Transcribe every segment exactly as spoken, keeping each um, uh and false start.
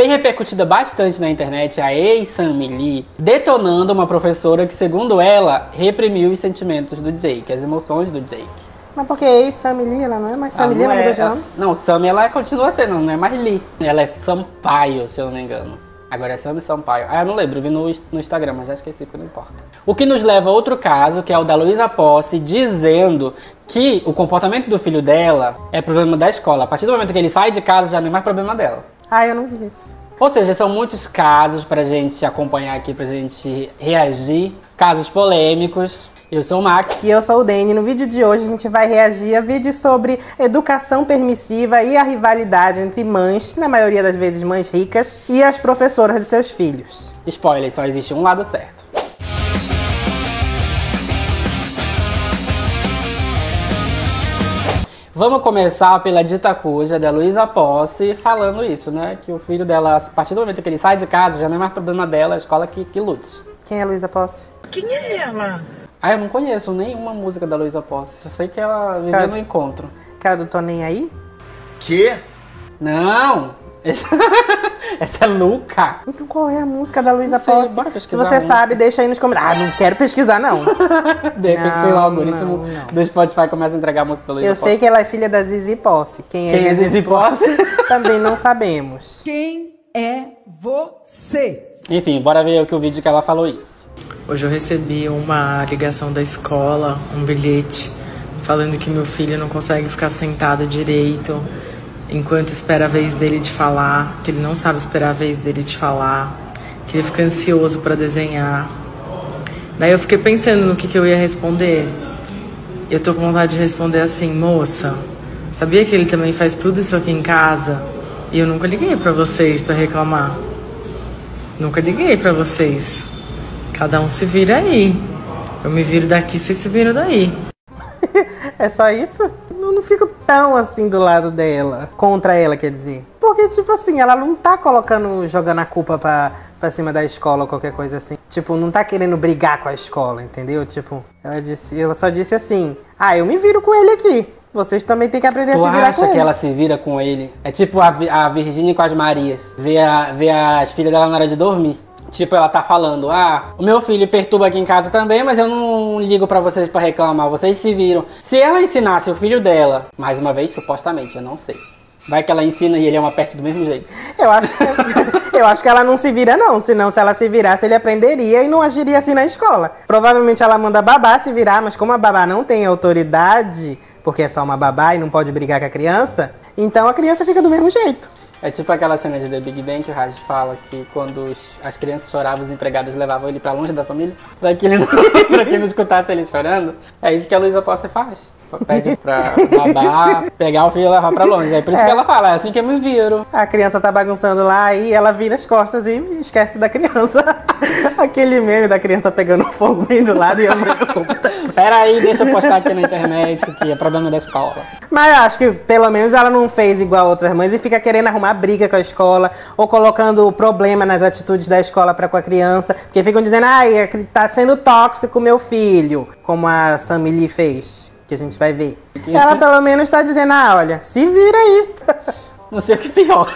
tem repercutida bastante na internet a ex-Sammy Lee detonando uma professora que, segundo ela, reprimiu os sentimentos do Jake, as emoções do Jake. Mas porque ex-Sammy Lee, ela não é mais Sammy Lee, ela mudou de nome? Não, Sammy ela continua sendo, não é mais Lee. Ela é Sampaio, se eu não me engano. Agora é Sammy Sampaio. Ah, eu não lembro, vi no, no Instagram, mas já esqueci, porque não importa. O que nos leva a outro caso, que é o da Luiza Possi, dizendo que o comportamento do filho dela é problema da escola. A partir do momento que ele sai de casa, já não é mais problema dela. Ah, eu não vi isso. Ou seja, são muitos casos pra gente acompanhar aqui, pra gente reagir. Casos polêmicos. Eu sou o Max. E eu sou o Dani. No vídeo de hoje a gente vai reagir a vídeos sobre educação permissiva e a rivalidade entre mães, na maioria das vezes mães ricas, e as professoras de seus filhos. Spoiler, só existe um lado certo. Vamos começar pela dita cuja da Luiza Possi falando isso, né? Que o filho dela, a partir do momento que ele sai de casa, já não é mais problema dela, a escola que, que lute. Quem é a Luiza Possi? Quem é ela? Ah, eu não conheço nenhuma música da Luiza Possi. Só sei que ela viveu no encontro. Cara do Tô Nem Aí? Quê? Não! Essa... Essa é louca! Então qual é a música da Luiza Possi? Se você um. sabe, deixa aí nos comentários. Ah, não quero pesquisar, não. De repente não, o algoritmo não, não. do Spotify começa a entregar a música da Luiza Possi. Eu sei Possi. que ela é filha da Zizi Possi. Quem, Quem é Zizi, Zizi Possi? Possi? Também não sabemos. Quem é você? Enfim, bora ver o que o vídeo que ela falou isso. Hoje eu recebi uma ligação da escola, um bilhete, falando que meu filho não consegue ficar sentado direito enquanto espera a vez dele de falar, que ele não sabe esperar a vez dele de falar, que ele fica ansioso para desenhar. Daí eu fiquei pensando no que, que eu ia responder. Eu tô com vontade de responder assim: moça, sabia que ele também faz tudo isso aqui em casa? E eu nunca liguei para vocês para reclamar. Nunca liguei para vocês. Cada um se vira aí. Eu me viro daqui, vocês se viram daí. É só isso? Eu não fico tão assim do lado dela. Contra ela, quer dizer. Porque, tipo assim, ela não tá colocando, jogando a culpa pra, pra cima da escola ou qualquer coisa assim. Tipo, não tá querendo brigar com a escola, entendeu? Tipo, ela, disse, ela só disse assim: ah, eu me viro com ele aqui. Vocês também têm que aprender tu a se virar com ele. Tu acha que ela se vira com ele? É tipo a, a Virgínia com as Marias. Vê, a, vê as filhas dela na hora de dormir. Tipo, ela tá falando: ah, o meu filho perturba aqui em casa também, mas eu não ligo pra vocês pra reclamar, vocês se viram. Se ela ensinasse o filho dela, mais uma vez, supostamente, eu não sei. Vai que ela ensina e ele é uma peste do mesmo jeito. Eu acho que, eu acho que ela não se vira não, senão se ela se virasse, ele aprenderia e não agiria assim na escola. Provavelmente ela manda a babá se virar, mas como a babá não tem autoridade, porque é só uma babá e não pode brigar com a criança, então a criança fica do mesmo jeito. É tipo aquela cena de The Big Bang que o Rajesh fala que quando os, as crianças choravam, os empregados levavam ele pra longe da família pra que ele não, pra que não escutasse ele chorando. É isso que a Luiza Possi faz. Pede pra babar, pegar o filho e levar pra longe. É por isso é. que ela fala: é assim que eu me viro. A criança tá bagunçando lá e ela vira as costas e esquece da criança. Aquele meme da criança pegando fogo bem do lado e eu não conta. Peraí, deixa eu postar aqui na internet que é problema da escola. Mas eu acho que pelo menos ela não fez igual outras mães e fica querendo arrumar briga com a escola, ou colocando problema nas atitudes da escola para com a criança, porque ficam dizendo: ai, tá sendo tóxico meu filho, como a Sammy Lee fez, que a gente vai ver. Ela pelo menos tá dizendo: ah, olha, se vira aí. Não sei o que pior.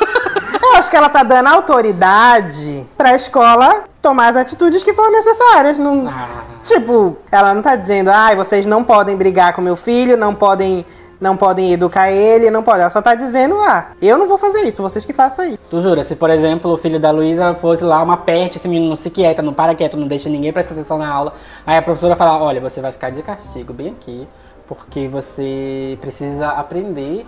Eu acho que ela tá dando autoridade pra escola tomar as atitudes que forem necessárias. Não... Ah. Tipo, ela não tá dizendo: ai, vocês não podem brigar com meu filho, não podem... Não podem educar ele, não podem. Ela só tá dizendo: ah, eu não vou fazer isso, vocês que façam aí. Tu jura, se por exemplo o filho da Luiza fosse lá uma peste, esse menino não se quieta, não para quieto, não deixa ninguém prestar atenção na aula. Aí a professora fala: olha, você vai ficar de castigo bem aqui, porque você precisa aprender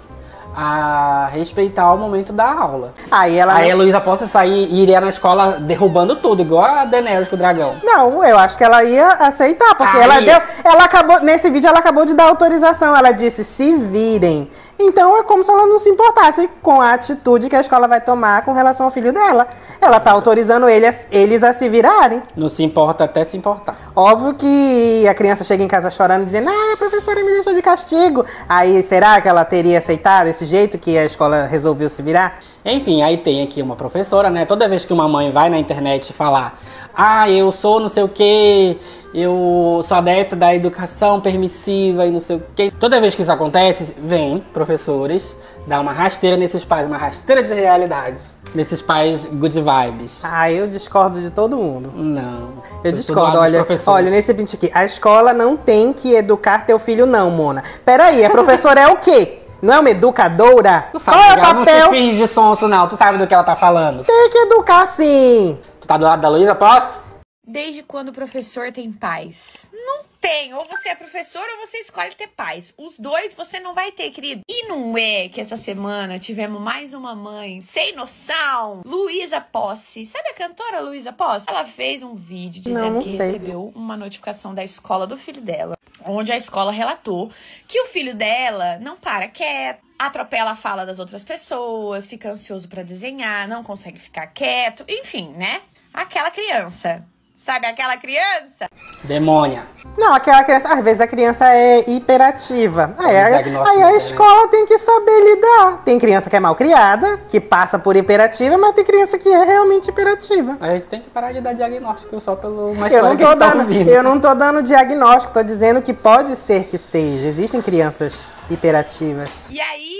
a respeitar o momento da aula. Aí, ela aí não... a Luiza Possi sair e iria na escola derrubando tudo, igual a Daenerys com o dragão. Não, eu acho que ela ia aceitar, porque aí... ela deu... Ela acabou... Nesse vídeo ela acabou de dar autorização, ela disse: se virem. Então é como se ela não se importasse com a atitude que a escola vai tomar com relação ao filho dela. Ela tá autorizando ele a, eles a se virarem. Não se importa até se importar. Óbvio que a criança chega em casa chorando, dizendo: ah, a professora me deixou de castigo. Aí será que ela teria aceitado esse jeito que a escola resolveu se virar? Enfim, aí tem aqui uma professora, né? Toda vez que uma mãe vai na internet falar: ah, eu sou não sei o quê... eu sou adepta da educação permissiva e não sei o quê. Toda vez que isso acontece, vem professores, dá uma rasteira nesses pais, uma rasteira de realidade. Nesses pais good vibes. Ah, eu discordo de todo mundo. Não. Eu discordo, olha, olha, nesse pente aqui. A escola não tem que educar teu filho, não, Mona. Peraí, a professora é o quê? Não é uma educadora? Tu sabe, qual é o papel? Não te finge sonso, não. Tu sabe do que ela tá falando. Tem que educar, sim. Tu tá do lado da Luiza Possi? Desde quando o professor tem pais? Não tem. Ou você é professor ou você escolhe ter pais. Os dois você não vai ter, querido. E não é que essa semana tivemos mais uma mãe sem noção. Luiza Possi. Sabe a cantora Luiza Possi? Ela fez um vídeo dizendo não, não que sei. recebeu uma notificação da escola do filho dela, onde a escola relatou que o filho dela não para quieto, atropela a fala das outras pessoas, fica ansioso pra desenhar, não consegue ficar quieto, enfim, né? Aquela criança. Sabe aquela criança? Demônia. Não, aquela criança... Às vezes a criança é hiperativa. Aí, é a, aí a escola tem que saber lidar. Tem criança que é mal criada, que passa por hiperativa, mas tem criança que é realmente hiperativa. A gente tem que parar de dar diagnóstico só pelo... Uma eu, não tô que dando, tá eu não tô dando diagnóstico, tô dizendo que pode ser que seja. Existem crianças hiperativas. E aí...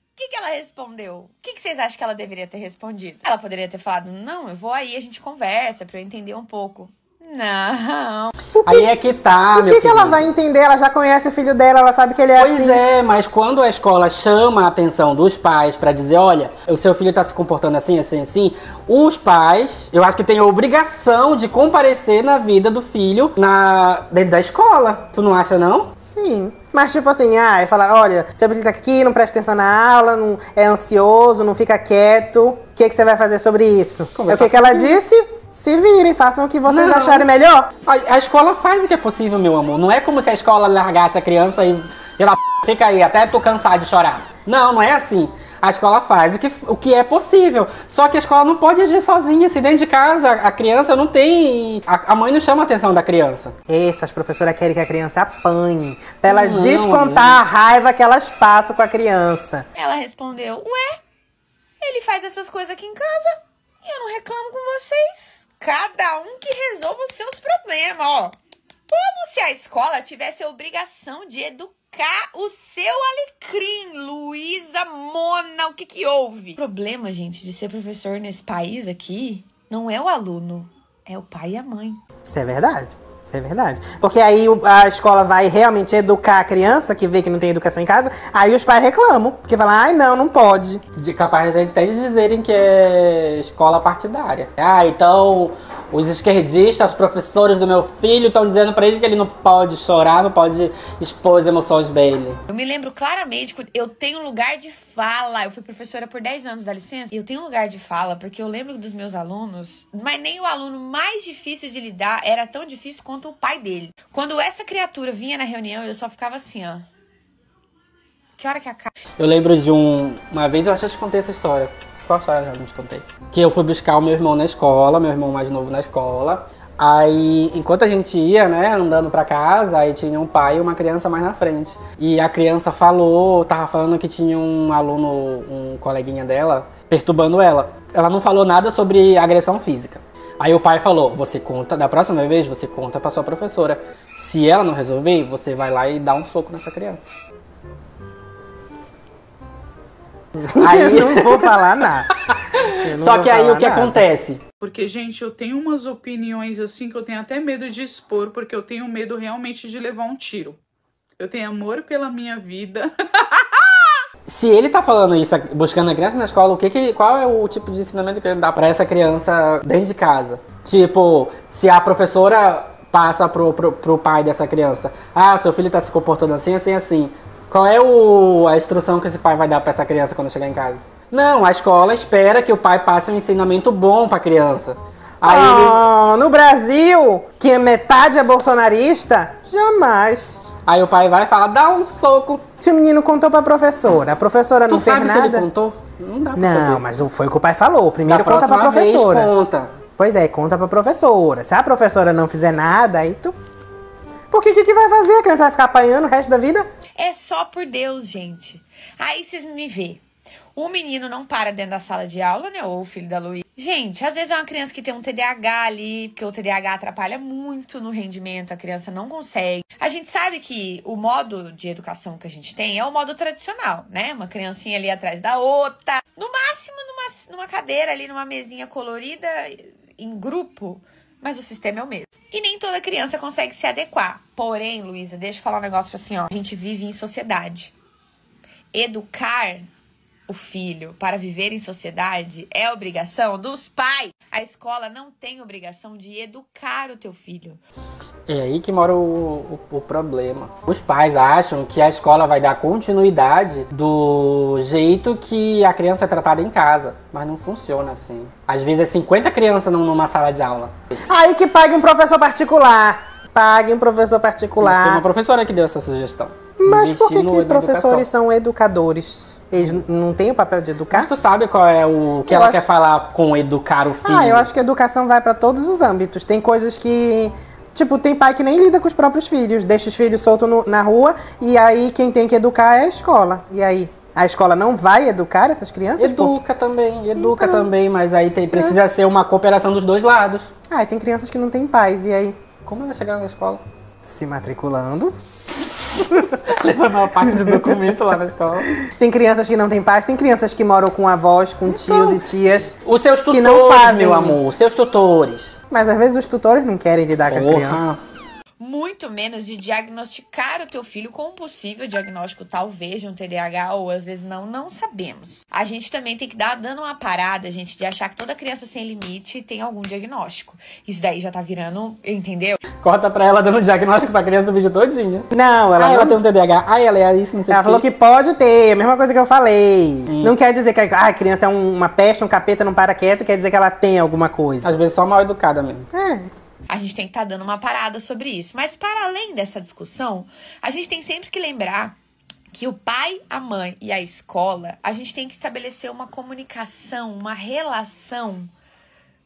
O que, que ela respondeu? O que, que vocês acham que ela deveria ter respondido? Ela poderia ter falado, não, eu vou aí, a gente conversa pra eu entender um pouco. Não. Que, aí é que tá, meu querido. O que ela vai entender? Ela já conhece o filho dela, ela sabe que ele é assim. Pois é, mas quando a escola chama a atenção dos pais pra dizer, olha, o seu filho tá se comportando assim, assim, assim, os pais, eu acho que tem a obrigação de comparecer na vida do filho na, dentro da escola. Tu não acha, não? Sim. Mas tipo assim, ah, é falar, olha, seu filho tá aqui, não presta atenção na aula, não é ansioso, não fica quieto. O que, que você vai fazer sobre isso? Conversar. É o que, que ela disse? Se virem, façam o que vocês não. acharem melhor. A, a escola faz o que é possível, meu amor. Não é como se a escola largasse a criança e... Pela p... fica aí, até tô cansado de chorar. Não, não é assim. A escola faz o que, o que é possível. Só que a escola não pode agir sozinha. Se dentro de casa, a criança não tem... A, a mãe não chama a atenção da criança. Essas professoras querem que a criança apanhe. Pra ela não, descontar não. a raiva que elas passam com a criança. Ela respondeu, ué, ele faz essas coisas aqui em casa e eu não reclamo com vocês. Cada um que resolva os seus problemas, ó. Como se a escola tivesse a obrigação de educar o seu alecrim, Luiza, Mona, o que que houve? O problema, gente, de ser professor nesse país aqui não é o aluno, é o pai e a mãe. Isso é verdade, isso é verdade. Porque aí a escola vai realmente educar a criança que vê que não tem educação em casa, aí os pais reclamam, porque falam, ai não, não pode. De capaz até de dizerem que é escola partidária. Ah, então os esquerdistas, os professores do meu filho estão dizendo pra ele que ele não pode chorar, não pode expor as emoções dele. Eu me lembro claramente, eu tenho um lugar de fala, eu fui professora por dez anos, dá licença? Eu tenho um lugar de fala, porque eu lembro dos meus alunos, mas nem o aluno mais difícil de lidar era tão difícil quanto o pai dele. Quando essa criatura vinha na reunião, eu só ficava assim, ó. Que hora que acaba? Eu lembro de um... Uma vez eu acho que eu te contei essa história. Qual história eu já não te contei? Que eu fui buscar o meu irmão na escola, meu irmão mais novo na escola. Aí, enquanto a gente ia, né, andando pra casa, aí tinha um pai e uma criança mais na frente. E a criança falou, tava falando que tinha um aluno, um coleguinha dela, perturbando ela. Ela não falou nada sobre agressão física. Aí o pai falou, você conta, da próxima vez você conta pra sua professora. Se ela não resolver, você vai lá e dá um soco nessa criança. Aí eu não vou falar nada. Só que aí o que nada. acontece? Porque, gente, eu tenho umas opiniões assim que eu tenho até medo de expor, porque eu tenho medo realmente de levar um tiro. Eu tenho amor pela minha vida. Se ele tá falando isso, buscando a criança na escola, o que que, qual é o tipo de ensinamento que ele dá pra essa criança dentro de casa? Tipo, se a professora passa pro, pro, pro pai dessa criança, ah, seu filho tá se comportando assim, assim, assim. Qual é o, a instrução que esse pai vai dar pra essa criança quando chegar em casa? Não, a escola espera que o pai passe um ensinamento bom pra criança. Aí oh, ele... No Brasil, que metade é bolsonarista, jamais... Aí o pai vai e fala, dá um soco. Se o menino contou pra professora, a professora não fez nada. Tu sabe se ele contou? Não dá pra saber. Não, mas foi o que o pai falou. Primeiro conta pra professora. Da próxima vez, conta. Pois é, conta pra professora. Se a professora não fizer nada, aí tu... Porque o que, que vai fazer? A criança vai ficar apanhando o resto da vida? É só por Deus, gente. Aí vocês me vê. O menino não para dentro da sala de aula, né? Ou o filho da Luiza. Gente, às vezes é uma criança que tem um T D A H ali, porque o T D A H atrapalha muito no rendimento, a criança não consegue. A gente sabe que o modo de educação que a gente tem é o modo tradicional, né? Uma criancinha ali atrás da outra, no máximo numa, numa cadeira ali, numa mesinha colorida, em grupo, mas o sistema é o mesmo. E nem toda criança consegue se adequar. Porém, Luiza, deixa eu falar um negócio assim, ó. A gente vive em sociedade. Educar o filho para viver em sociedade é obrigação dos pais. A escola não tem obrigação de educar o teu filho. É aí que mora o, o, o problema. Os pais acham que a escola vai dar continuidade do jeito que a criança é tratada em casa. Mas não funciona assim. Às vezes é cinquenta crianças numa sala de aula. Aí que pague um professor particular. Pague um professor particular. Tem uma professora que deu essa sugestão. Mas por que, que professores são educadores? Eles não têm o papel de educar? Mas tu sabe qual é o que eu ela acho... quer falar com educar o filho? Ah, eu acho que a educação vai para todos os âmbitos. Tem coisas que... Tipo, tem pai que nem lida com os próprios filhos. Deixa os filhos soltos no, na rua e aí quem tem que educar é a escola. E aí? A escola não vai educar essas crianças? Educa por... também, educa então, também. Mas aí tem, precisa é. ser uma cooperação dos dois lados. Ah, e tem crianças que não têm pais. E aí? Como ela chegar na escola? Se matriculando... Levando uma parte de documento lá na escola. Tem crianças que não têm pais, tem crianças que moram com avós, com então, tios e tias. Os seus tutores, que não fazem, meu amor, os seus tutores. Mas às vezes os tutores não querem lidar Porra. com a criança. Muito menos de diagnosticar o teu filho com um possível diagnóstico, talvez, de um T D A H, ou às vezes não, não sabemos. A gente também tem que dar dando uma parada, gente, de achar que toda criança sem limite tem algum diagnóstico. Isso daí já tá virando, entendeu? Corta pra ela dando diagnóstico pra criança o vídeo todinho. Não, ela, ah, não... ela tem um T D A H, ah, ela é isso, não sei o quê. Ela falou que pode ter, a mesma coisa que eu falei. Hum. Não quer dizer que a, ah, a criança é uma peste, um capeta, não para quieto, quer dizer que ela tem alguma coisa. Às vezes só mal educada mesmo. É. A gente tem que estar dando uma parada sobre isso. Mas para além dessa discussão, a gente tem sempre que lembrar que o pai, a mãe e a escola, a gente tem que estabelecer uma comunicação, uma relação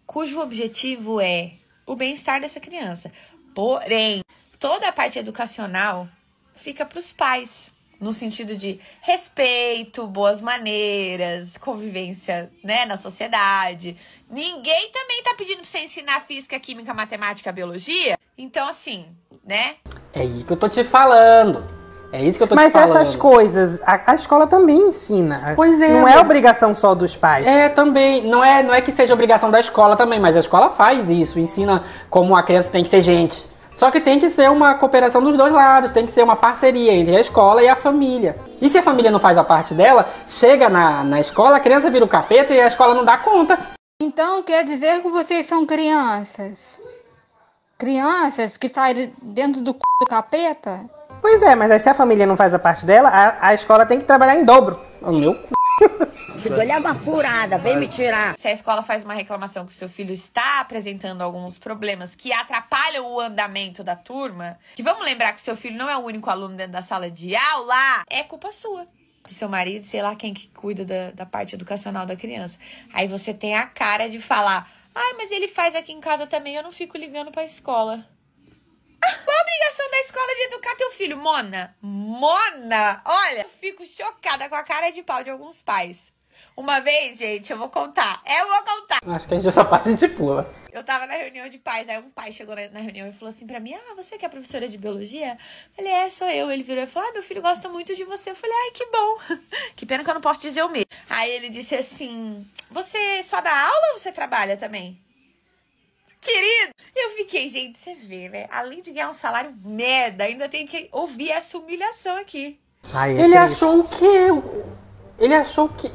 cujo objetivo é o bem-estar dessa criança. Porém, toda a parte educacional fica para os pais, no sentido de respeito, boas maneiras, convivência, né, na sociedade. Ninguém também tá pedindo pra você ensinar física, química, matemática, biologia. Então, assim, né? É isso que eu tô te falando. É isso que eu tô Mas te falando. Mas essas coisas, a, a escola também ensina. Pois é. Não é obrigação só dos pais. É, também. Não é, não é que seja obrigação da escola também, mas a escola faz isso. Ensina como a criança tem que ser gente. Só que tem que ser uma cooperação dos dois lados, tem que ser uma parceria entre a escola e a família. E se a família não faz a parte dela, chega na, na escola, a criança vira o capeta e a escola não dá conta. Então quer dizer que vocês são crianças? Crianças que saem dentro do c... do capeta? Pois é, mas aí se a família não faz a parte dela, a, a escola tem que trabalhar em dobro. O meu c... Chegou ali uma furada, vem me tirar. Se a escola faz uma reclamação que o seu filho está apresentando alguns problemas que atrapalham o andamento da turma, que vamos lembrar que o seu filho não é o único aluno dentro da sala de aula, é culpa sua, do seu marido, sei lá quem que cuida da, da parte educacional da criança. Aí você tem a cara de falar, ai, mas ele faz aqui em casa também, eu não fico ligando pra escola. Qual a obrigação da escola de educar teu filho? Mona, Mona, olha, eu fico chocada com a cara de pau de alguns pais. Uma vez, gente, eu vou contar, eu vou contar. Acho que a gente essa parte a gente pula. Eu tava na reunião de pais, aí um pai chegou na, na reunião e falou assim pra mim, ah, você que é professora de biologia? Falei, é, sou eu. Ele virou e falou, ah, meu filho gosta muito de você. Eu falei, ai, que bom, que pena que eu não posso dizer o mesmo. Aí ele disse assim, você só dá aula ou você trabalha também? Querido, eu fiquei, gente, você vê, né? Além de ganhar um salário merda, ainda tem que ouvir essa humilhação aqui. Ai, é ele triste. achou que eu... Ele achou que...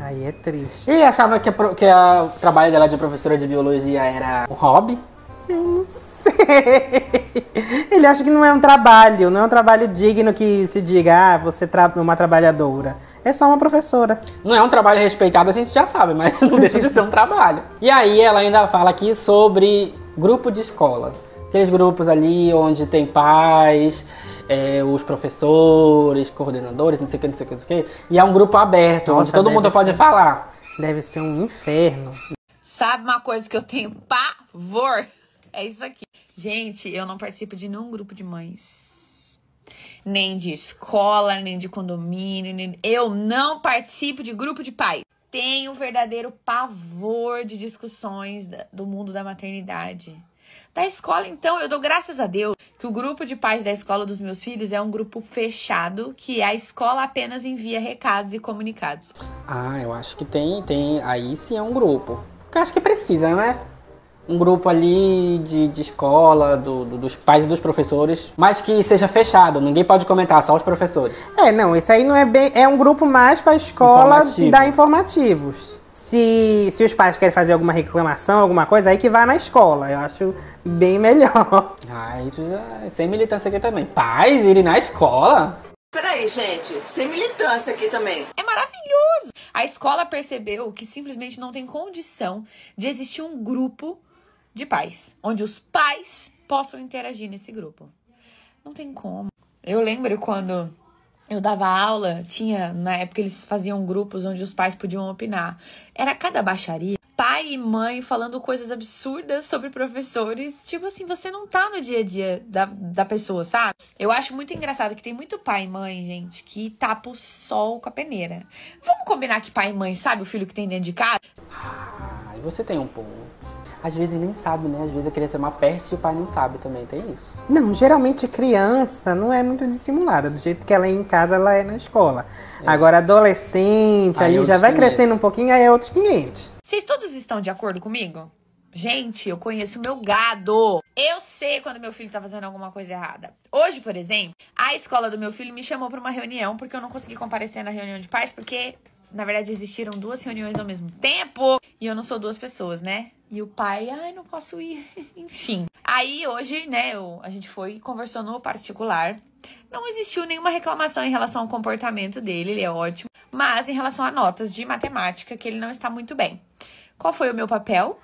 Aí é triste. Ele achava que, a, que a, o trabalho dela de professora de biologia era um hobby? Eu não sei. Ele acha que não é um trabalho, não é um trabalho digno que se diga, ah, você é uma trabalhadora. É só uma professora. Não é um trabalho respeitado, a gente já sabe, mas não deixa de ser um trabalho. E aí ela ainda fala aqui sobre grupo de escola. Aqueles grupos ali onde tem pais, é, os professores, coordenadores, não sei o que, não sei o que, não sei o que. E é um grupo aberto, Nossa, onde todo mundo ser, pode falar. Deve ser um inferno. Sabe uma coisa que eu tenho pavor? É isso aqui. Gente, eu não participo de nenhum grupo de mães. nem de escola, nem de condomínio. Nem... Eu não participo de grupo de pais. Tenho um verdadeiro pavor de discussões do mundo da maternidade. Da escola, então, eu dou graças a Deus que o grupo de pais da escola dos meus filhos é um grupo fechado, que a escola apenas envia recados e comunicados. Ah, eu acho que tem, tem. Aí sim é um grupo. Porque eu acho que precisa, né? Um grupo ali de, de escola, do, do, dos pais e dos professores, mas que seja fechado, ninguém pode comentar, só os professores. É, não, isso aí não é bem... É um grupo mais pra escola informativo. Dar informativos. Se, se os pais querem fazer alguma reclamação, alguma coisa, aí que vá na escola. Eu acho bem melhor. Ah, isso já... Sem militância aqui também. Pais irem na escola? Peraí, gente. Sem militância aqui também. É maravilhoso. A escola percebeu que simplesmente não tem condição de existir um grupo de pais, onde os pais possam interagir nesse grupo. Não tem como. Eu lembro quando... Eu dava aula, tinha, na época eles faziam grupos onde os pais podiam opinar. Era cada baixaria, pai e mãe falando coisas absurdas sobre professores. Tipo assim, você não tá no dia a dia da, da pessoa, sabe? Eu acho muito engraçado que tem muito pai e mãe, gente, que tapa o sol com a peneira. Vamos combinar que pai e mãe sabe o filho que tem dentro de casa? Ah, e você tem um pouco. Às vezes nem sabe, né? Às vezes a criança é uma peste e o pai não sabe também, tem isso. Não, geralmente criança não é muito dissimulada. Do jeito que ela é em casa, ela é na escola. É. Agora adolescente, aí ali já vai crescendo um pouquinho, aí é outros quinhentos. Vocês todos estão de acordo comigo? Gente, eu conheço o meu gado. Eu sei quando meu filho tá fazendo alguma coisa errada. Hoje, por exemplo, a escola do meu filho me chamou pra uma reunião, porque eu não consegui comparecer na reunião de pais, porque... Na verdade, existiram duas reuniões ao mesmo tempo. E eu não sou duas pessoas, né? E o pai, ai, não posso ir. Enfim. Aí, hoje, né, eu, a gente foi e conversou no particular. Não existiu nenhuma reclamação em relação ao comportamento dele. Ele é ótimo. Mas em relação a notas de matemática, que ele não está muito bem. Qual foi o meu papel?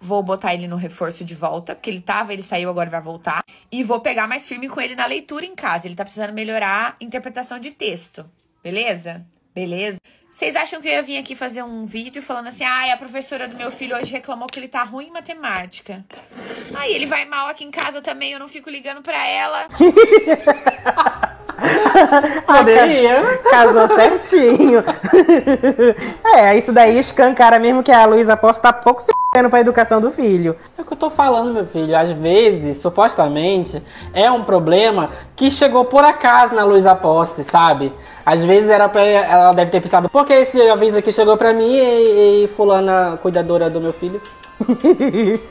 Vou botar ele no reforço de volta. Porque ele tava, ele saiu, agora vai voltar. E vou pegar mais firme com ele na leitura em casa. Ele tá precisando melhorar a interpretação de texto. Beleza? Beleza? Vocês acham que eu ia vir aqui fazer um vídeo falando assim, ai, a professora do meu filho hoje reclamou que ele tá ruim em matemática. Aí ele vai mal aqui em casa também, eu não fico ligando pra ela. Poderia. Casou certinho. É, isso daí escancara mesmo que a Luiza Possi tá pouco se ligando pra educação do filho. É o que eu tô falando, meu filho. Às vezes, supostamente, é um problema que chegou por acaso na Luiza Possi, sabe? Às vezes era pra, ela deve ter pensado, porque esse aviso aqui chegou pra mim e, e fulana, cuidadora do meu filho?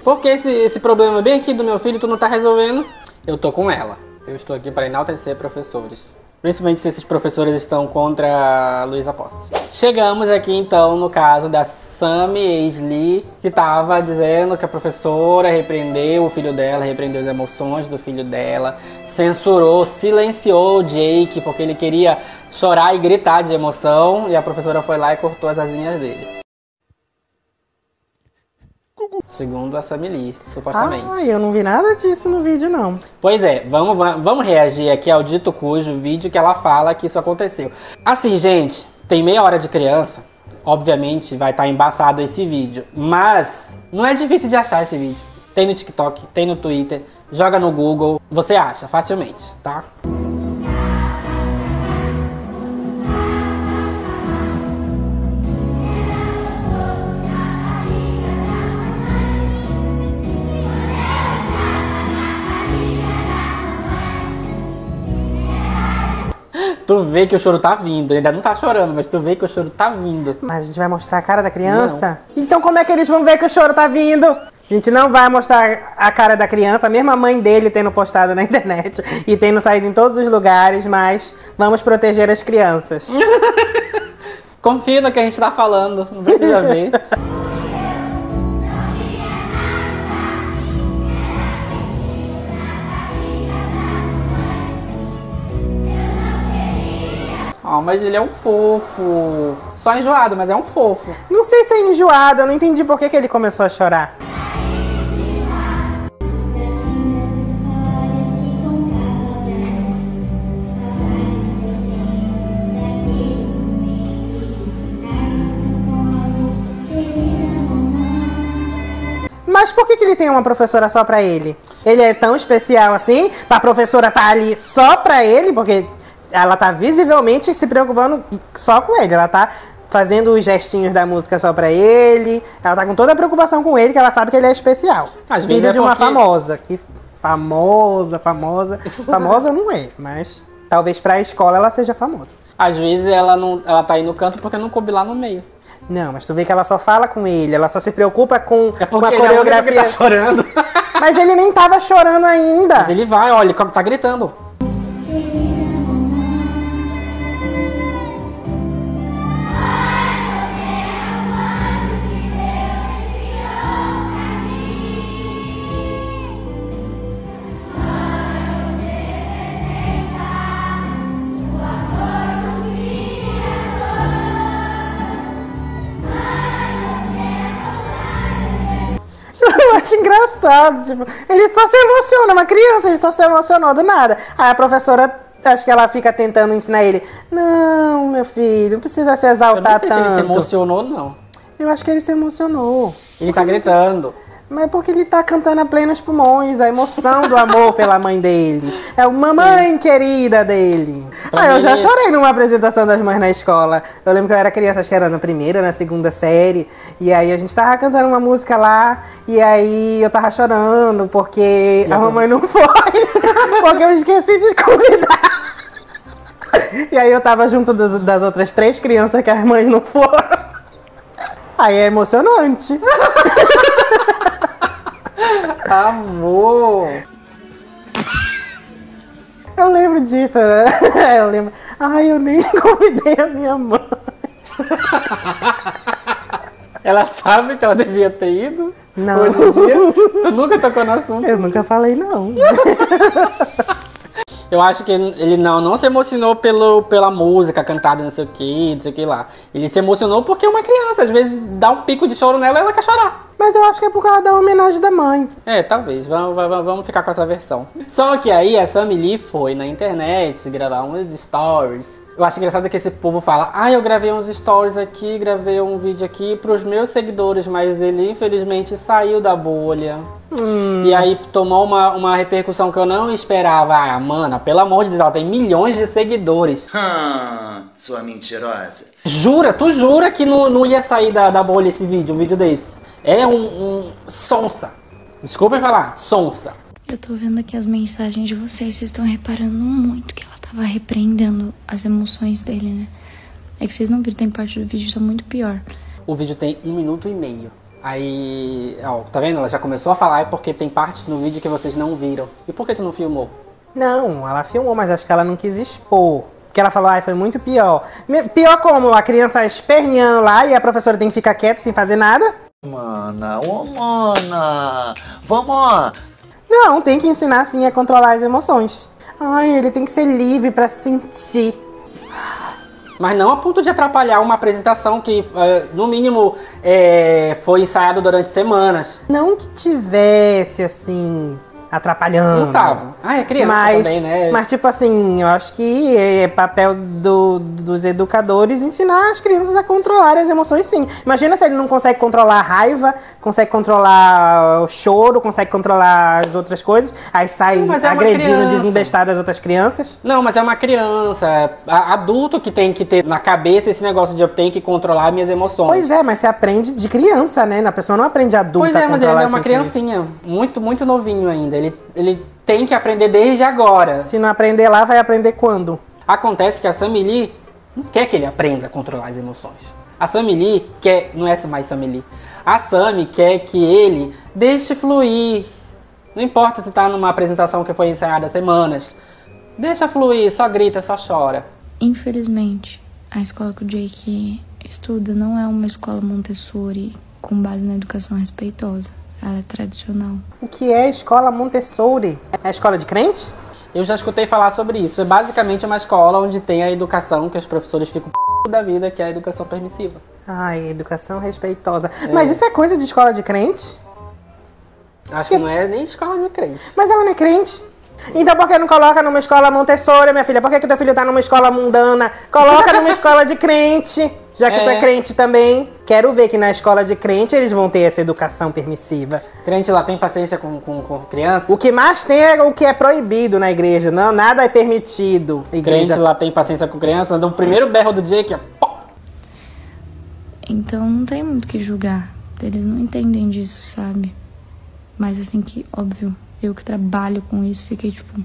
Porque esse, esse problema bem aqui do meu filho, tu não tá resolvendo? Eu tô com ela. Eu estou aqui para enaltecer professores. Principalmente se esses professores estão contra a Luiza Possi. Chegamos aqui então no caso da Sammy Sampaio, que estava dizendo que a professora repreendeu o filho dela, repreendeu as emoções do filho dela, censurou, silenciou o Jake porque ele queria chorar e gritar de emoção e a professora foi lá e cortou as asinhas dele. Segundo a Sammy, supostamente. Ah, eu não vi nada disso no vídeo, não. Pois é, vamos, vamos reagir aqui ao dito cujo vídeo que ela fala que isso aconteceu. Assim, gente, tem meia hora de criança. Obviamente vai estar embaçado esse vídeo. Mas não é difícil de achar esse vídeo. Tem no TikTok, tem no Twitter, joga no Google. Você acha facilmente, tá? Tu vê que o choro tá vindo, ainda não tá chorando, mas tu vê que o choro tá vindo. Mas a gente vai mostrar a cara da criança? Não. Então como é que eles vão ver que o choro tá vindo? A gente não vai mostrar a cara da criança, mesmo a mãe dele tendo postado na internet e tendo saído em todos os lugares, mas vamos proteger as crianças. Confia no que a gente tá falando, não precisa ver. Oh, mas ele é um fofo. Só enjoado, mas é um fofo. Não sei se é enjoado, eu não entendi por que, que ele começou a chorar. Mas por que que ele tem uma professora só pra ele? Ele é tão especial assim? A professora tá ali só pra ele? Porque ela tá visivelmente se preocupando só com ele. Ela tá fazendo os gestinhos da música só pra ele. Ela tá com toda a preocupação com ele, que ela sabe que ele é especial. Às vezes é de uma famosa. Que famosa, famosa. Famosa não é, mas talvez pra escola ela seja famosa. Às vezes ela, não, ela tá aí no canto porque não coube lá no meio. Não, mas tu vê que ela só fala com ele, ela só se preocupa com, é com a coreografia. É porque ele tá chorando. Mas ele nem tava chorando ainda. Mas ele vai, olha, ele tá gritando. Engraçado, tipo, ele só se emociona, uma criança, ele só se emocionou do nada. Aí a professora, acho que ela fica tentando ensinar ele, não, meu filho, não precisa se exaltar tanto. Eu não sei se ele se emocionou, não. Eu acho que ele se emocionou. Ele tá gritando. Mas porque ele tá cantando a plenos pulmões, a emoção do amor pela mãe dele. É uma mamãe querida dele. Pra ah, eu já chorei numa apresentação das mães na escola. Eu lembro que eu era criança, acho que era na primeira, na segunda série. E aí a gente tava cantando uma música lá, e aí eu tava chorando porque a mamãe não foi. Porque eu esqueci de convidar. E aí eu tava junto das, das outras três crianças que as mães não foram. Aí é emocionante. Amor! Eu lembro disso. Eu lembro. Ai, eu nem convidei a minha mãe. Ela sabe que ela devia ter ido? Não. Hoje em dia? Tu nunca tocou no assunto? Eu nunca falei, não. Eu acho que ele não, não se emocionou pelo, pela música cantada, não sei o que, não sei o que lá. Ele se emocionou porque é uma criança. Às vezes dá um pico de choro nela e ela quer chorar. Mas eu acho que é por causa da homenagem da mãe. É, talvez. Vamos, vamos, vamos ficar com essa versão. Só que aí a Sammy Lee foi na internet gravar uns stories. Eu acho engraçado que esse povo fala, ah, eu gravei uns stories aqui, gravei um vídeo aqui pros meus seguidores, mas ele infelizmente saiu da bolha. Hum. E aí tomou uma, uma repercussão que eu não esperava. Ah, mana, pelo amor de Deus, ela tem milhões de seguidores. Ah, sua mentirosa. Jura? Tu jura que não, não ia sair da, da bolha esse vídeo, um vídeo desse? É um, um... sonsa. Desculpa falar, sonsa. Eu tô vendo aqui as mensagens de vocês, vocês estão reparando muito que ela tava repreendendo as emoções dele, né? É que vocês não viram, tem parte do vídeo, tá muito pior. O vídeo tem um minuto e meio. Aí, ó, tá vendo? Ela já começou a falar, é porque tem partes no vídeo que vocês não viram. E por que tu não filmou? Não, ela filmou, mas acho que ela não quis expor. Porque ela falou, ai, foi muito pior. Pior como? A criança esperneando lá e a professora tem que ficar quieta sem fazer nada? Mana, ô mana, vamos! Não, tem que ensinar sim a controlar as emoções. Ai, ele tem que ser livre pra sentir. Mas não a ponto de atrapalhar uma apresentação que, no mínimo, é, foi ensaiada durante semanas. Não que tivesse, assim, atrapalhando. Não tava. Ah, é criança mas, também, né? Mas, tipo assim, eu acho que é papel do, dos educadores ensinar as crianças a controlar as emoções, sim. Imagina se ele não consegue controlar a raiva, consegue controlar o choro, consegue controlar as outras coisas, aí sai não, é agredindo, desembestado as outras crianças. Não, mas é uma criança. Adulto que tem que ter na cabeça esse negócio de eu tenho que controlar minhas emoções. Pois é, mas você aprende de criança, né? A pessoa não aprende adulta. Pois é, mas ele é uma criancinha. Muito, muito novinho ainda. Ele, ele tem que aprender desde agora. Se não aprender lá, vai aprender quando? Acontece que a Sammy Lee não quer que ele aprenda a controlar as emoções. A Sammy Lee quer... Não é mais Sammy Lee. A Sammy quer que ele deixe fluir. Não importa se tá numa apresentação que foi ensaiada há semanas. Deixa fluir, só grita, só chora. Infelizmente, a escola que o Jake estuda não é uma escola Montessori com base na educação respeitosa. Ela é tradicional. O que é escola Montessori? É a escola de crente? Eu já escutei falar sobre isso. É basicamente uma escola onde tem a educação que os professores ficam p... da vida, que é a educação permissiva. Ai, educação respeitosa. É. Mas isso é coisa de escola de crente? Acho que... que não é nem escola de crente. Mas ela não é crente? Então por que não coloca numa escola Montessori, minha filha? Por que que teu filho tá numa escola mundana? Coloca numa escola de crente, já que é. Tu é crente também. Quero ver que na escola de crente eles vão ter essa educação permissiva. Crente lá tem paciência com, com, com criança? O que mais tem é o que é proibido na igreja. Não, nada é permitido. Igreja. Crente lá tem paciência com criança? Então, o primeiro berro do Jake é... Então não tem muito o que julgar. Eles não entendem disso, sabe? Mas assim que, óbvio, eu que trabalho com isso, fiquei tipo...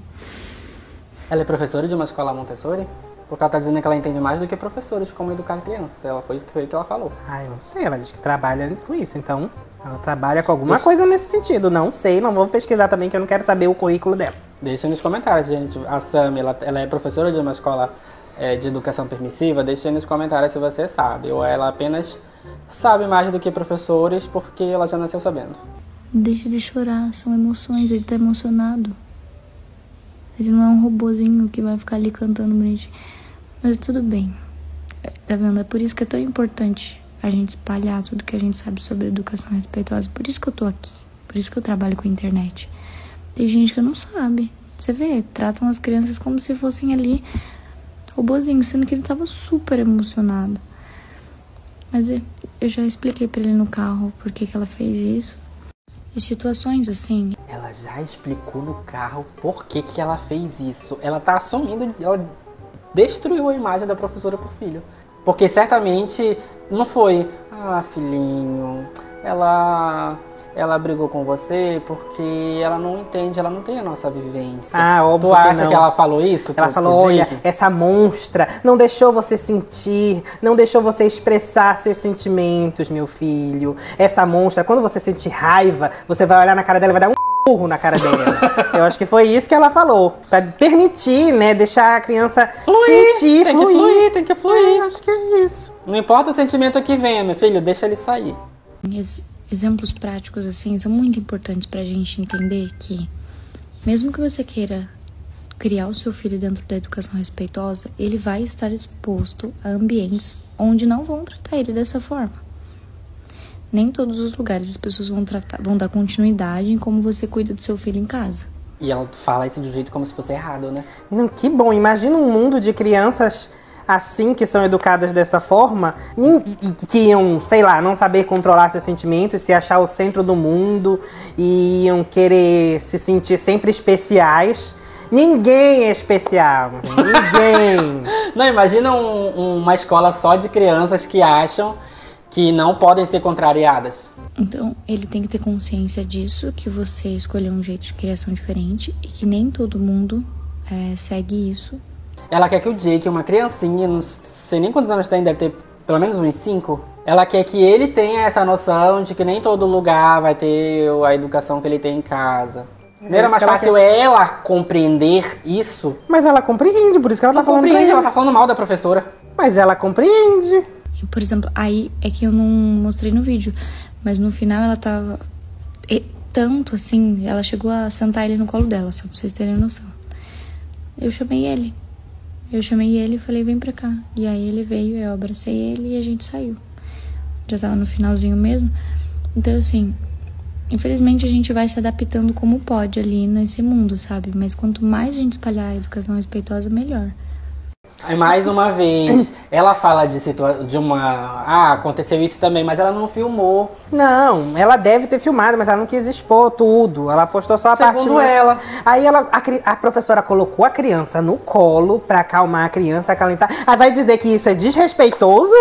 Ela é professora de uma escola Montessori? Porque ela tá dizendo que ela entende mais do que professora de como educar criança. Ela foi isso que, foi que ela falou. Ah, eu não sei. Ela diz que trabalha com isso. Então, ela trabalha com alguma Deixa... coisa nesse sentido. Não sei, não vou pesquisar também, que eu não quero saber o currículo dela. Deixa nos comentários, gente. A Sammy, ela, ela é professora de uma escola... É, de educação permissiva, deixe aí nos comentários se você sabe. Ou ela apenas sabe mais do que professores porque ela já nasceu sabendo. Deixa de chorar, são emoções, ele tá emocionado. Ele não é um robozinho que vai ficar ali cantando bonitinho. Mas tudo bem, tá vendo? É por isso que é tão importante a gente espalhar tudo que a gente sabe sobre educação respeitosa. Por isso que eu tô aqui, por isso que eu trabalho com a internet. Tem gente que não sabe. Você vê, tratam as crianças como se fossem ali... robozinho, sendo que ele tava super emocionado. Mas eu já expliquei pra ele no carro por que que ela fez isso. E situações assim... Ela já explicou no carro por que que ela fez isso. Ela tá assumindo... Ela destruiu a imagem da professora pro filho. Porque certamente não foi... Ah, filhinho... Ela... Ela brigou com você porque ela não entende, ela não tem a nossa vivência. Ah, óbvio. Tu acha que, que ela falou isso? Ela pro, falou, pro olha, essa monstra não deixou você sentir, não deixou você expressar seus sentimentos, meu filho. Essa monstra, quando você sentir raiva, você vai olhar na cara dela e vai dar um burro na cara dela. Eu acho que foi isso que ela falou. Pra permitir, né, deixar a criança fluir, sentir, tem fluir. Que fluir. Tem que fluir, é, acho que é isso. Não importa o sentimento que vem, meu filho, deixa ele sair. Esse... Exemplos práticos, assim, são muito importantes pra gente entender que, mesmo que você queira criar o seu filho dentro da educação respeitosa, ele vai estar exposto a ambientes onde não vão tratar ele dessa forma. Nem todos os lugares as pessoas vão, tratar, vão dar continuidade em como você cuida do seu filho em casa. E ela fala isso de um jeito como se fosse errado, né? Não, que bom, imagina um mundo de crianças... assim, que são educadas dessa forma, que iam, sei lá, não saber controlar seus sentimentos, se achar o centro do mundo, e iam querer se sentir sempre especiais. Ninguém é especial, ninguém! Não, imagina um, uma escola só de crianças que acham que não podem ser contrariadas. Então, ele tem que ter consciência disso, que você escolheu um jeito de criação diferente, e que nem todo mundo é, segue isso. Ela quer que o Jake, uma criancinha, não sei nem quantos anos tem, deve ter pelo menos uns cinco. Ela quer que ele tenha essa noção de que nem todo lugar vai ter a educação que ele tem em casa. Não era mais fácil ela compreender isso? Mas ela compreende, por isso que ela tá falando pra ele. Ela tá falando mal da professora. Mas ela compreende. Por exemplo, aí é que eu não mostrei no vídeo, mas no final ela tava... E, tanto assim, ela chegou a sentar ele no colo dela, só pra vocês terem noção. Eu chamei ele. Eu chamei ele e falei, vem pra cá. E aí ele veio, eu abracei ele e a gente saiu. Já tava no finalzinho mesmo. Então, assim, infelizmente a gente vai se adaptando como pode ali nesse mundo, sabe? Mas quanto mais a gente espalhar a educação respeitosa, melhor. Mais uma vez, ela fala de, situa de uma... Ah, aconteceu isso também, mas ela não filmou. Não, ela deve ter filmado, mas ela não quis expor tudo. Ela postou só a Segundo parte... Segundo ela. Mais... Aí ela, a, a professora colocou a criança no colo pra acalmar a criança, acalentar. Aí vai dizer que isso é desrespeitoso?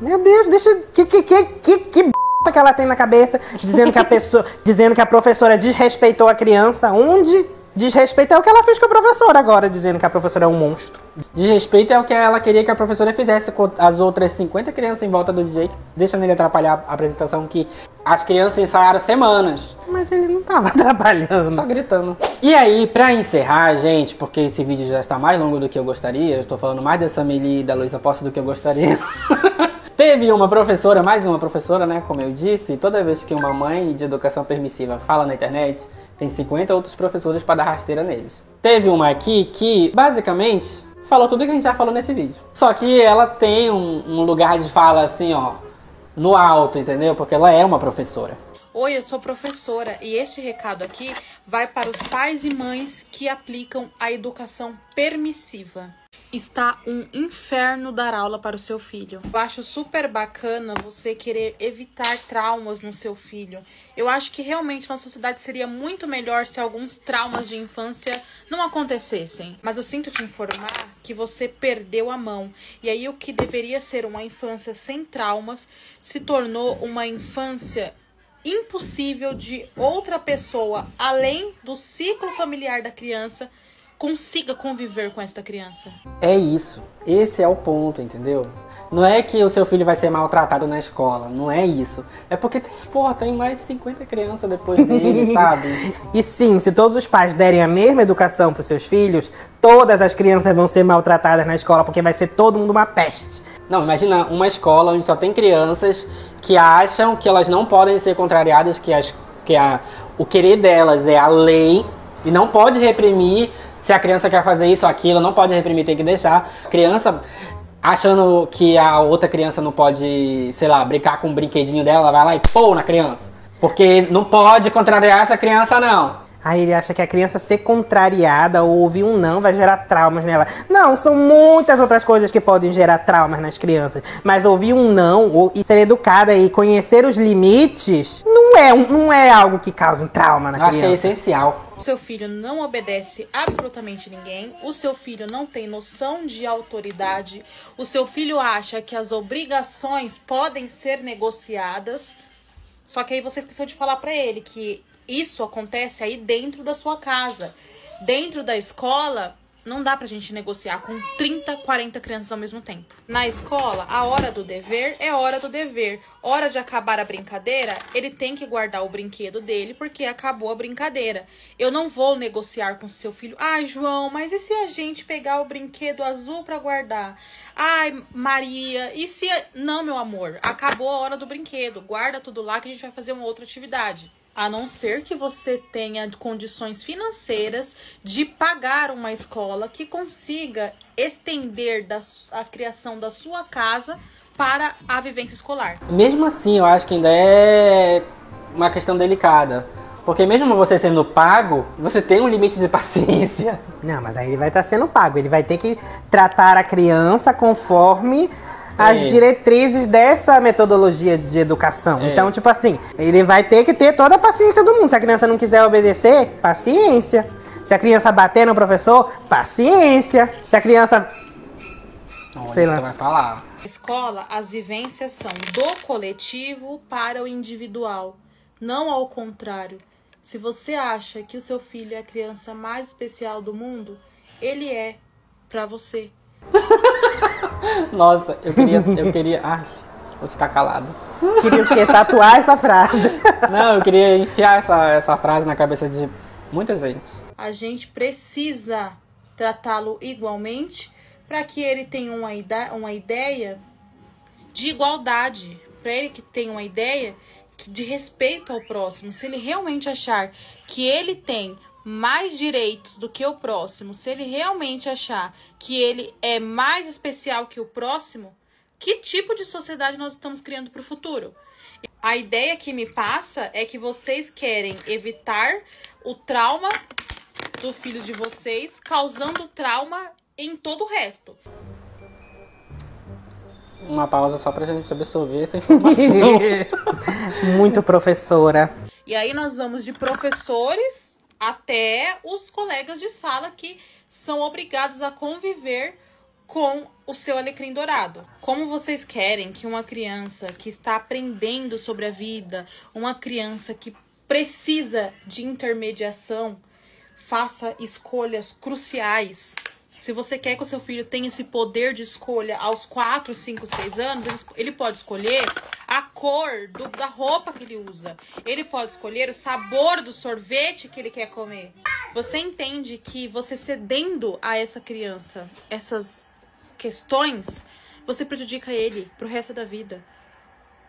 Meu Deus, deixa... Que, que, que, que, que b*** que ela tem na cabeça? Dizendo que a pessoa, dizendo que a professora desrespeitou a criança. Onde... Desrespeito é o que ela fez com a professora agora, dizendo que a professora é um monstro. Desrespeito é o que ela queria que a professora fizesse com as outras cinquenta crianças em volta do Jake, deixando ele atrapalhar a apresentação que as crianças ensaiaram semanas. Mas ele não tava trabalhando. Só gritando. E aí, pra encerrar, gente, porque esse vídeo já está mais longo do que eu gostaria, eu estou falando mais da Sammy e da Luiza Possi do que eu gostaria. Teve uma professora, mais uma professora, né, como eu disse, toda vez que uma mãe de educação permissiva fala na internet, tem cinquenta outros professores pra dar rasteira neles. Teve uma aqui que, basicamente, falou tudo que a gente já falou nesse vídeo. Só que ela tem um, um lugar de fala, assim, ó, no alto, entendeu? Porque ela é uma professora. Oi, eu sou professora e este recado aqui vai para os pais e mães que aplicam a educação permissiva. está um inferno dar aula para o seu filho. Eu acho super bacana você querer evitar traumas no seu filho. Eu acho que realmente uma sociedade seria muito melhor se alguns traumas de infância não acontecessem. Mas eu sinto te informar que você perdeu a mão. E aí o que deveria ser uma infância sem traumas se tornou uma infância impossível de outra pessoa, além do ciclo familiar da criança, consiga conviver com esta criança. É isso. Esse é o ponto, entendeu? Não é que o seu filho vai ser maltratado na escola, não é isso. É porque tem, porra, tem mais de cinquenta crianças depois dele, sabe? E sim, se todos os pais derem a mesma educação pros seus filhos, todas as crianças vão ser maltratadas na escola, porque vai ser todo mundo uma peste. Não, imagina uma escola onde só tem crianças que acham que elas não podem ser contrariadas, que, as, que a, o querer delas é a lei e não pode reprimir. Se a criança quer fazer isso ou aquilo, não pode reprimir, tem que deixar. Criança achando que a outra criança não pode, sei lá, brincar com o brinquedinho dela, ela vai lá e pô na criança. Porque não pode contrariar essa criança, não. Aí ele acha que a criança ser contrariada ou ouvir um não vai gerar traumas nela. Não, são muitas outras coisas que podem gerar traumas nas crianças. Mas ouvir um não ou, e ser educada e conhecer os limites não é, não é algo que causa um trauma na criança. Eu acho que é essencial. O seu filho não obedece absolutamente ninguém, o seu filho não tem noção de autoridade, o seu filho acha que as obrigações podem ser negociadas, só que aí você esqueceu de falar pra ele que isso acontece aí dentro da sua casa. Dentro da escola, não dá pra gente negociar com trinta, quarenta crianças ao mesmo tempo. Na escola, a hora do dever é hora do dever. Hora de acabar a brincadeira, ele tem que guardar o brinquedo dele porque acabou a brincadeira. Eu não vou negociar com seu filho. Ai, João, mas e se a gente pegar o brinquedo azul pra guardar? Ai, Maria, e se... A... Não, meu amor, acabou a hora do brinquedo. Guarda tudo lá que a gente vai fazer uma outra atividade. A não ser que você tenha condições financeiras de pagar uma escola que consiga estender da, a criação da sua casa para a vivência escolar. Mesmo assim, eu acho que ainda é uma questão delicada. Porque mesmo você sendo pago, você tem um limite de paciência. Não, mas aí ele vai estar sendo pago. Ele vai ter que tratar a criança conforme... as diretrizes dessa metodologia de educação. É. Então, tipo assim, ele vai ter que ter toda a paciência do mundo. Se a criança não quiser obedecer, paciência. Se a criança bater no professor, paciência. Se a criança... Olha, sei lá. Vai falar. Na escola, as vivências são do coletivo para o individual. Não ao contrário. Se você acha que o seu filho é a criança mais especial do mundo, ele é pra você. Nossa, eu queria, eu queria... Ai, vou ficar calado. Queria o quê? Tatuar essa frase. Não, eu queria enfiar essa, essa frase na cabeça de muita gente. A gente precisa tratá-lo igualmente para que ele tenha uma, uma ideia de igualdade. Para ele que tenha uma ideia de respeito ao próximo. Se ele realmente achar que ele tem... mais direitos do que o próximo, se ele realmente achar que ele é mais especial que o próximo, que tipo de sociedade nós estamos criando para o futuro? A ideia que me passa é que vocês querem evitar o trauma do filho de vocês, causando trauma em todo o resto. Uma pausa só pra gente absorver essa informação. Muito professora. E aí nós vamos de professores... até os colegas de sala que são obrigados a conviver com o seu alecrim dourado. Como vocês querem que uma criança que está aprendendo sobre a vida, uma criança que precisa de intermediação, faça escolhas cruciais? Se você quer que o seu filho tenha esse poder de escolha aos quatro, cinco, seis anos, ele pode escolher a cor do, da roupa que ele usa. Ele pode escolher o sabor do sorvete que ele quer comer. Você entende que você cedendo a essa criança essas questões, você prejudica ele pro resto da vida.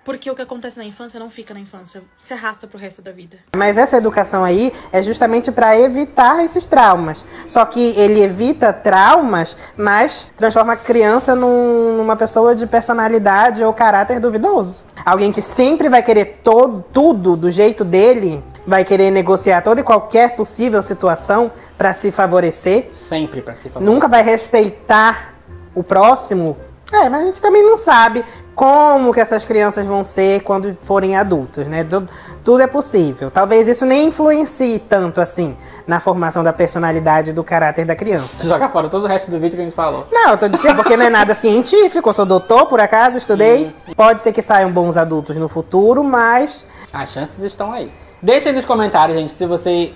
Porque o que acontece na infância não fica na infância, se arrasta pro resto da vida. Mas essa educação aí é justamente para evitar esses traumas. Só que ele evita traumas, mas transforma a criança num, numa pessoa de personalidade ou caráter duvidoso. Alguém que sempre vai querer todo, tudo do jeito dele, vai querer negociar toda e qualquer possível situação para se favorecer. Sempre para se favorecer. Nunca vai respeitar o próximo. É, mas a gente também não sabe como que essas crianças vão ser quando forem adultos, né? Tudo, tudo é possível. Talvez isso nem influencie tanto, assim, na formação da personalidade e do caráter da criança. Joga fora todo o resto do vídeo que a gente falou. Não, eu tô dizendo porque não é nada científico. Eu sou doutor, por acaso, estudei. Uhum. Pode ser que saiam bons adultos no futuro, mas... as chances estão aí. Deixa aí nos comentários, gente, se você...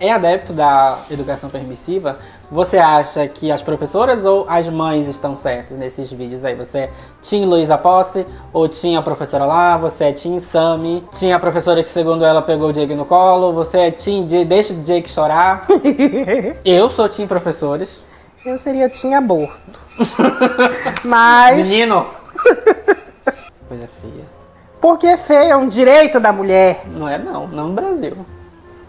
é adepto da educação permissiva, você acha que as professoras ou as mães estão certas nesses vídeos aí? Você é Team Luiza Possi ou tinha a professora lá? Você é Team Sammy? Tinha a professora que, segundo ela, pegou o Jake no colo? Você é Team Jake, deixa o Jake chorar? Eu sou Team Professores. Eu seria Team Aborto. Mas... menino! Coisa feia. Porque é feia, é um direito da mulher. Não é não, não no Brasil.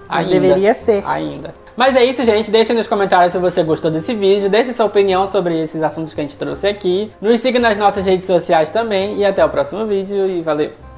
Mas ainda, deveria ser. Ainda. Mas é isso, gente. Deixa nos comentários se você gostou desse vídeo. Deixa sua opinião sobre esses assuntos que a gente trouxe aqui. Nos siga nas nossas redes sociais também. E até o próximo vídeo. E valeu!